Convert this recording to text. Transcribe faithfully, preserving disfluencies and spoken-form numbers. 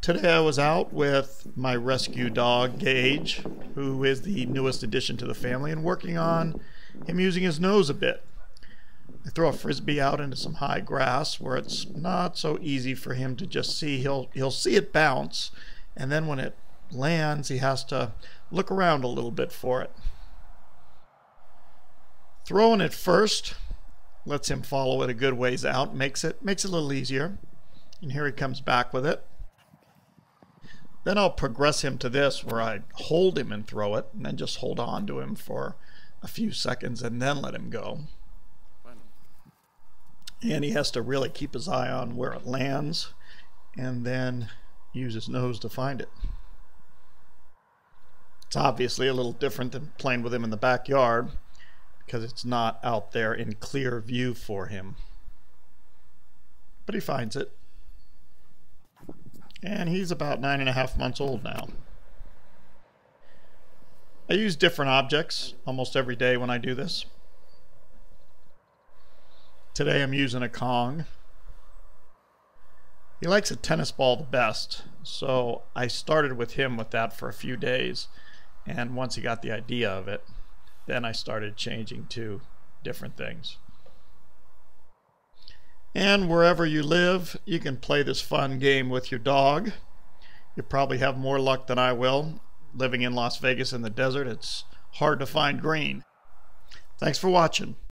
Today I was out with my rescue dog, Gage, who is the newest addition to the family, and working on him using his nose a bit. I throw a frisbee out into some high grass where it's not so easy for him to just see. He'll, he'll see it bounce, and then when it lands, he has to look around a little bit for it. Throwing it first lets him follow it a good ways out, makes it, makes it a little easier. And here he comes back with it. Then I'll progress him to this where I hold him and throw it, and then just hold on to him for a few seconds and then let him go. And he has to really keep his eye on where it lands and then use his nose to find it. It's obviously a little different than playing with him in the backyard because it's not out there in clear view for him. But he finds it. And he's about nine and a half months old now. I use different objects almost every day when I do this. Today I'm using a Kong. He likes a tennis ball the best, so I started with him with that for a few days, and once he got the idea of it, then I started changing to different things. And wherever you live, you can play this fun game with your dog. You'll probably have more luck than I will. Living in Las Vegas in the desert, it's hard to find green. Thanks for watching.